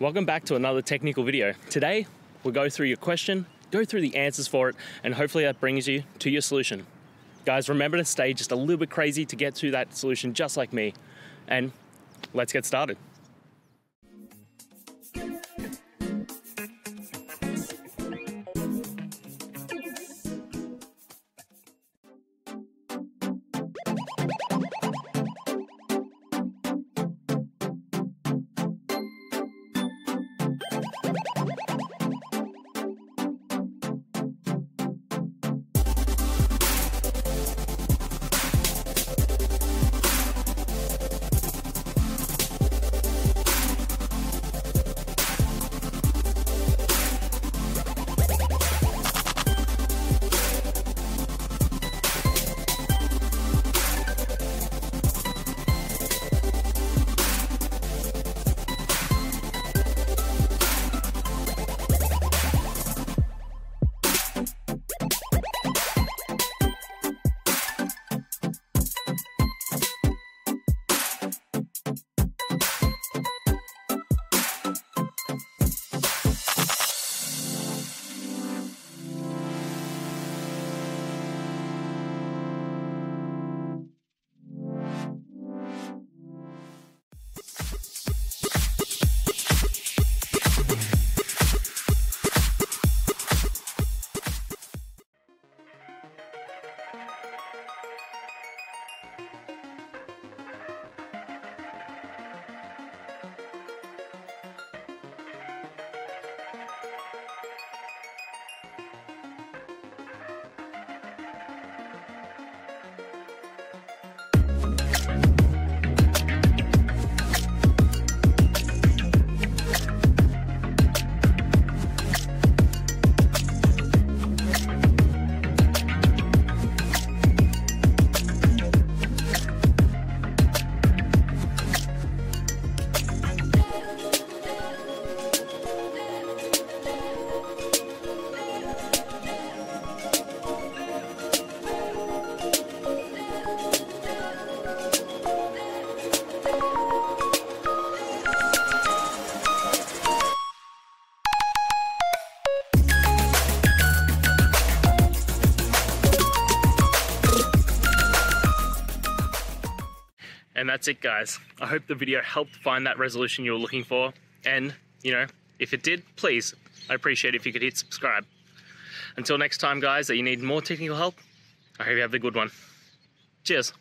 Welcome back to another technical video. Today, we'll go through your question, go through the answers for it, and hopefully that brings you to your solution. Guys, remember to stay just a little bit crazy to get to that solution just like me. And let's get started. And that's it, guys. I hope the video helped find that resolution you were looking for. And, you know, if it did, please, I'd appreciate it if you could hit subscribe. Until next time, guys, that you need more technical help, I hope you have a good one. Cheers.